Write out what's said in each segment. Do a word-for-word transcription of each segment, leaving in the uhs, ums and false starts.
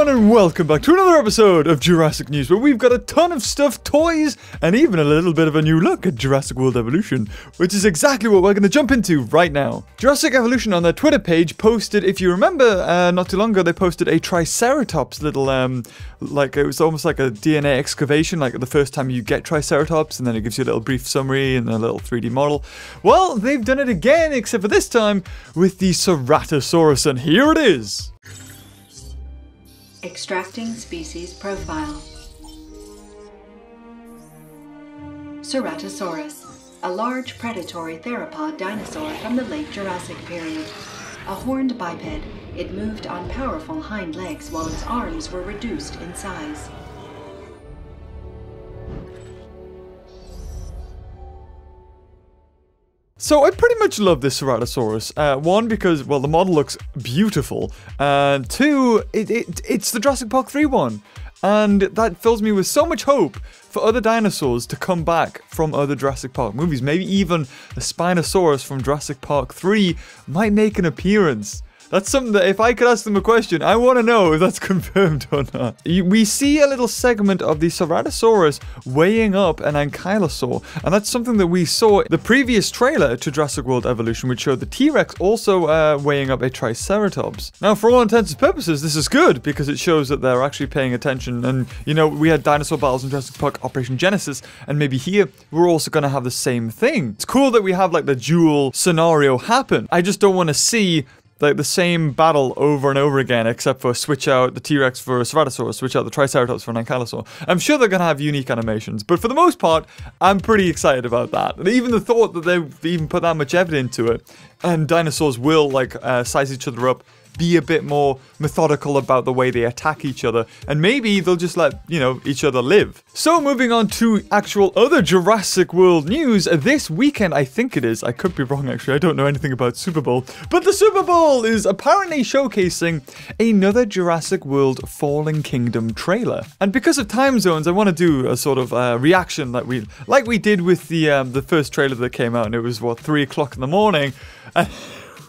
everyone, and welcome back to another episode of Jurassic News, where we've got a ton of stuff, toys, and even a little bit of a new look at Jurassic World Evolution, which is exactly what we're going to jump into right now. Jurassic Evolution on their Twitter page posted, if you remember, uh, not too long ago, they posted a Triceratops little, um, like, it was almost like a D N A excavation, like the first time you get Triceratops, and then it gives you a little brief summary and a little three D model. Well, they've done it again, except for this time with the Ceratosaurus, and here it is. Extracting species profile. Ceratosaurus, a large predatory theropod dinosaur from the late Jurassic period. A horned biped, it moved on powerful hind legs while its arms were reduced in size. So I pretty much love this Ceratosaurus. Uh, one, because, well, the model looks beautiful. And uh, two, it, it, it's the Jurassic Park three one. And that fills me with so much hope for other dinosaurs to come back from other Jurassic Park movies. Maybe even a Spinosaurus from Jurassic Park three might make an appearance. That's something that if I could ask them a question, I want to know if that's confirmed or not. We see a little segment of the Ceratosaurus weighing up an ankylosaur, and that's something that we saw in the previous trailer to Jurassic World Evolution, which showed the T-Rex also uh, weighing up a Triceratops. Now, for all intents and purposes, this is good, because it shows that they're actually paying attention, and, you know, we had Dinosaur Battles in Jurassic Park Operation Genesis, and maybe here, we're also going to have the same thing. It's cool that we have, like, the dual scenario happen. I just don't want to see like the same battle over and over again, except for switch out the T-Rex for a Ceratosaurus, switch out the Triceratops for an Ankylosaur. I'm sure they're going to have unique animations, but for the most part, I'm pretty excited about that. And even the thought that they've even put that much effort into it, and dinosaurs will, like, uh, size each other up, be a bit more methodical about the way they attack each other, and maybe they'll just let, you know, each other live. So moving on to actual other Jurassic World news, this weekend, I think it is, I could be wrong actually, I don't know anything about Super Bowl, but the Super Bowl is apparently showcasing another Jurassic World Fallen Kingdom trailer. And because of time zones, I want to do a sort of uh, reaction like we like we did with the, um, the first trailer that came out, and it was, what, three o'clock in the morning, and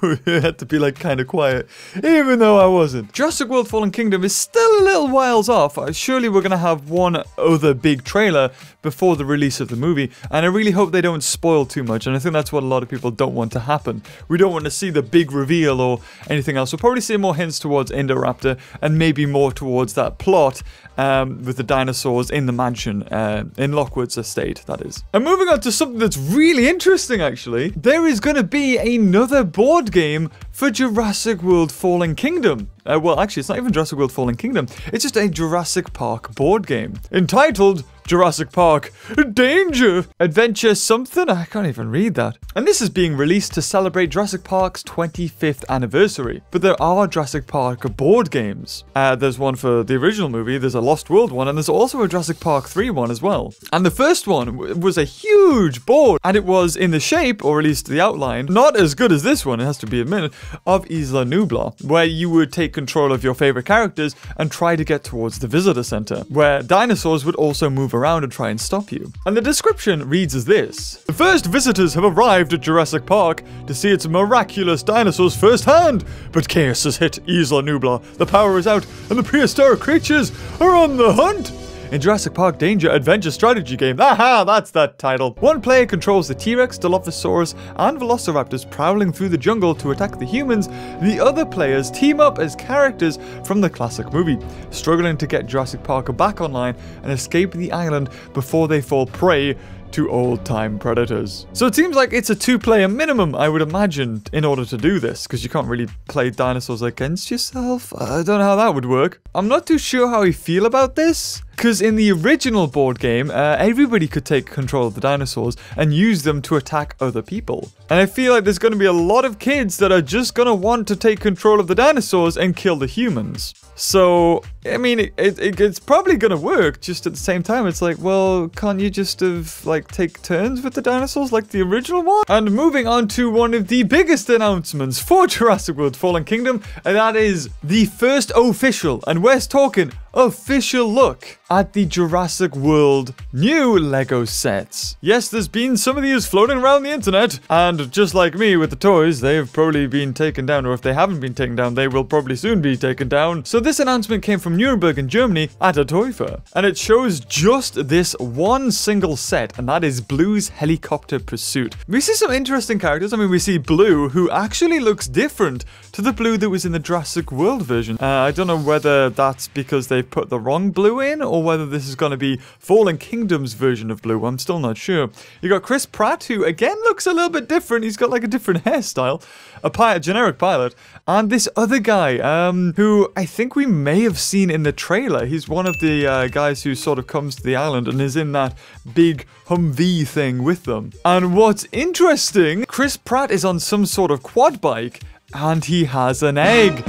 it had to be, like, kind of quiet, even though I wasn't. Jurassic World Fallen Kingdom is still a little whiles off. Surely we're going to have one other big trailer before the release of the movie, and I really hope they don't spoil too much, and I think that's what a lot of people don't want to happen. We don't want to see the big reveal or anything else. We'll probably see more hints towards Indoraptor, and maybe more towards that plot um, with the dinosaurs in the mansion, uh, in Lockwood's estate, that is. And moving on to something that's really interesting, actually. There is going to be another board game for Jurassic World Fallen Kingdom. Uh, well, actually, it's not even Jurassic World Fallen Kingdom. It's just a Jurassic Park board game entitled Jurassic Park Danger Adventure something? I can't even read that. And this is being released to celebrate Jurassic Park's twenty-fifth anniversary. But there are Jurassic Park board games. Uh, there's one for the original movie, there's a Lost World one, and there's also a Jurassic Park three one as well. And the first one was a huge board, and it was in the shape, or at least the outline, not as good as this one, it has to be admitted, of Isla Nublar, where you would take control of your favorite characters and try to get towards the visitor center, where dinosaurs would also move around around and try and stop you. And the description reads as this. The first visitors have arrived at Jurassic Park to see its miraculous dinosaurs firsthand, but chaos has hit Isla Nublar. The power is out and the prehistoric creatures are on the hunt. In Jurassic Park Danger Adventure Strategy Game. Aha, that's that title. One player controls the T-Rex, Dilophosaurus, and Velociraptors prowling through the jungle to attack the humans. The other players team up as characters from the classic movie, struggling to get Jurassic Park back online and escape the island before they fall prey to old-time predators. So it seems like it's a two-player minimum, I would imagine, in order to do this, because you can't really play dinosaurs against yourself. I don't know how that would work. I'm not too sure how I feel about this, because in the original board game, uh, everybody could take control of the dinosaurs and use them to attack other people. And I feel like there's going to be a lot of kids that are just going to want to take control of the dinosaurs and kill the humans. So, I mean, it, it, it's probably going to work, just at the same time, it's like, well, can't you just have, like, take turns with the dinosaurs like the original one? And moving on to one of the biggest announcements for Jurassic World Fallen Kingdom, and that is the first official, and we're talking official look at the Jurassic World new Lego sets. Yes, there's been some of these floating around the internet, and just like me with the toys, they have probably been taken down, or if they haven't been taken down, they will probably soon be taken down. So this announcement came from Nuremberg in Germany at a toy fair, and it shows just this one single set, and that is Blue's Helicopter Pursuit. We see some interesting characters. I mean, we see Blue, who actually looks different to the Blue that was in the Jurassic World version. Uh, I don't know whether that's because they put the wrong Blue in, or whether this is going to be Fallen Kingdom's version of Blue. I'm still not sure. You got Chris Pratt, who again looks a little bit different. He's got like a different hairstyle, a pilot, generic pilot, and this other guy, um, who I think we may have seen in the trailer. He's one of the uh, guys who sort of comes to the island and is in that big Humvee thing with them. And what's interesting, Chris Pratt is on some sort of quad bike, and he has an egg.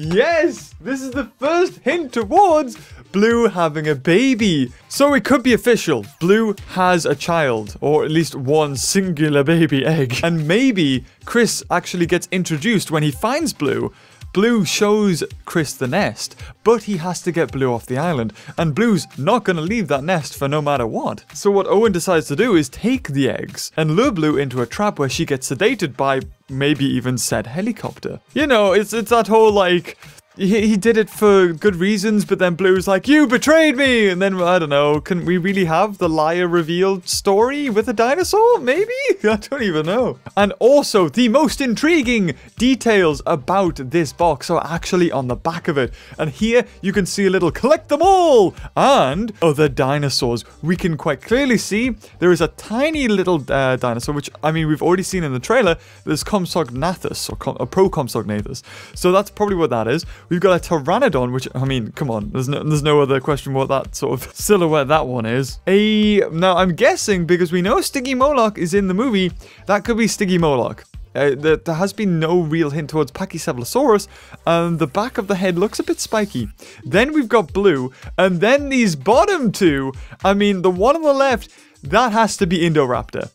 Yes! This is the first hint towards Blue having a baby. So it could be official. Blue has a child, or at least one singular baby egg. And maybe Chris actually gets introduced when he finds Blue. Blue shows Chris the nest, but he has to get Blue off the island, and Blue's not going to leave that nest for no matter what. So what Owen decides to do is take the eggs and lure Blue into a trap where she gets sedated by maybe even said helicopter. You know, it's it's that whole like, he, he did it for good reasons, but then Blue's like, you betrayed me! And then, I don't know, can we really have the liar revealed story with a dinosaur? Maybe? I don't even know. And also, the most intriguing details about this box are actually on the back of it. And here, you can see a little collect them all! And other dinosaurs. We can quite clearly see there is a tiny little uh, dinosaur, which, I mean, we've already seen in the trailer. There's Compsognathus, or, Com or Procompsognathus. So that's probably what that is. We've got a Pteranodon, which, I mean, come on. There's no, there's no other question what that sort of silhouette that one is. A, now, I'm guessing, because we know Stygimoloch is in the movie, that could be Stygimoloch. Uh, there, there has been no real hint towards Pachycephalosaurus, and the back of the head looks a bit spiky. Then we've got Blue, and then these bottom two. I mean, the one on the left, that has to be Indoraptor.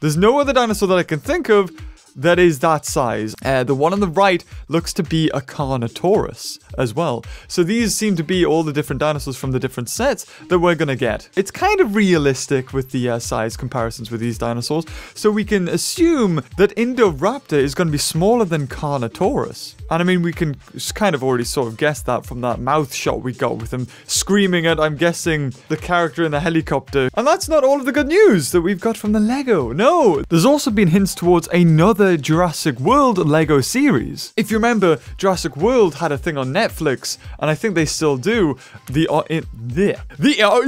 There's no other dinosaur that I can think of that is that size. Uh, the one on the right looks to be a Carnotaurus as well. So these seem to be all the different dinosaurs from the different sets that we're gonna get. It's kind of realistic with the uh, size comparisons with these dinosaurs, so we can assume that Indoraptor is gonna be smaller than Carnotaurus. And I mean, we can kind of already sort of guess that from that mouth shot we got with him screaming at, I'm guessing, the character in the helicopter. And that's not all of the good news that we've got from the Lego, no! There's also been hints towards another Jurassic World Lego series. If you remember, Jurassic World had a thing on Netflix, and I think they still do. The uh, in there, the uh,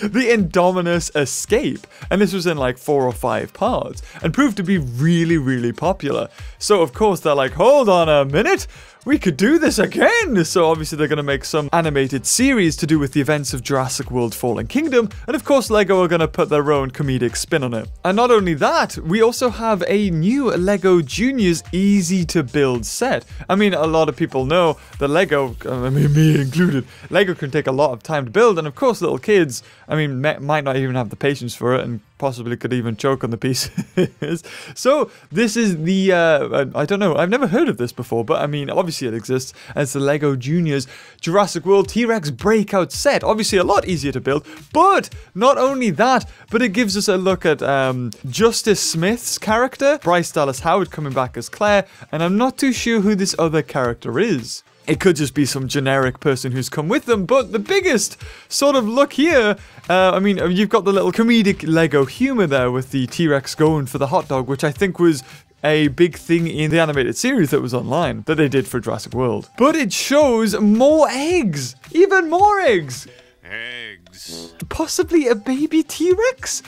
the Indominus Escape, and this was in like four or five parts, and proved to be really, really popular. So of course they're like, hold on a minute, we could do this again! So obviously they're going to make some animated series to do with the events of Jurassic World Fallen Kingdom, and of course Lego are going to put their own comedic spin on it. And not only that, we also have a new Lego Juniors easy to build set. I mean, a lot of people know that Lego, I mean me included, Lego can take a lot of time to build, and of course little kids, I mean, might not even have the patience for it, and possibly could even choke on the pieces. So this is the, uh, I don't know, I've never heard of this before, but I mean, obviously it exists. It's the Lego Juniors Jurassic World T-Rex Breakout Set. Obviously a lot easier to build, but not only that, but it gives us a look at um, Justice Smith's character, Bryce Dallas Howard coming back as Claire, and I'm not too sure who this other character is. It could just be some generic person who's come with them, but the biggest sort of look here, uh, I mean, you've got the little comedic Lego humor there with the T-Rex going for the hot dog, which I think was a big thing in the animated series that was online, that they did for Jurassic World. But it shows more eggs! Even more eggs! Eggs. Possibly a baby T-Rex?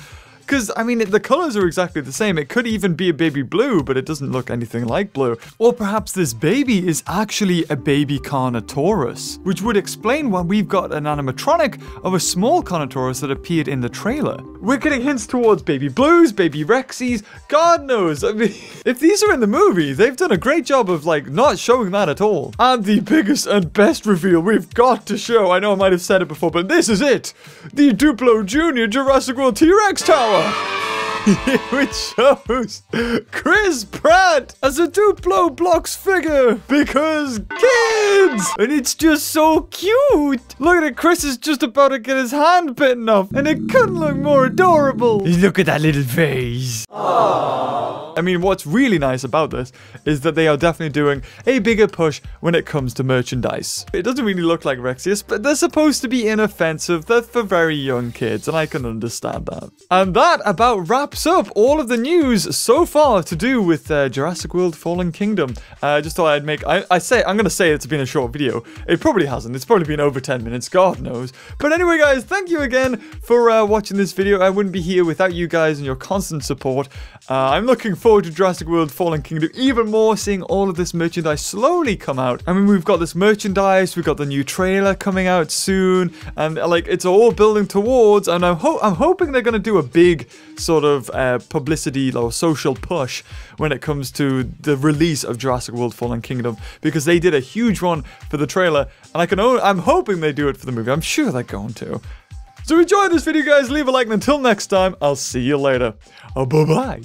Because, I mean, the colors are exactly the same. It could even be a baby Blue, but it doesn't look anything like Blue. Or perhaps this baby is actually a baby Carnotaurus, which would explain why we've got an animatronic of a small Carnotaurus that appeared in the trailer. We're getting hints towards baby Blues, baby Rexies, God knows. I mean, if these are in the movie, they've done a great job of, like, not showing that at all. And the biggest and best reveal we've got to show, I know I might have said it before, but this is it. The Duplo Junior Jurassic World T-Rex Tower. It shows Chris Pratt as a Duplo blocks figure because kids, and it's just so cute. Look at it, Chris is just about to get his hand bitten off, and it couldn't look more adorable. Look at that little face. Aww. I mean, what's really nice about this is that they are definitely doing a bigger push when it comes to merchandise. It doesn't really look like Rexius, but they're supposed to be inoffensive. They're for very young kids, and I can understand that. And that about wraps up all of the news so far to do with uh, Jurassic World Fallen Kingdom. I uh, just thought I'd make... I, I say, I'm going to say it's been a short video. It probably hasn't. It's probably been over ten minutes, God knows. But anyway, guys, thank you again for uh, watching this video. I wouldn't be here without you guys and your constant support. Uh, I'm looking forward to Jurassic World Fallen Kingdom even more, seeing all of this merchandise slowly come out. I mean, we've got this merchandise, we've got the new trailer coming out soon, and like it's all building towards, and I'm, ho I'm hoping they're going to do a big sort of uh, publicity or social push when it comes to the release of Jurassic World Fallen Kingdom, because they did a huge one for the trailer, and I can only, I'm hoping they do it for the movie. I'm sure they're going to. So enjoy this video, guys. Leave a like, and until next time, I'll see you later. Oh, bye-bye.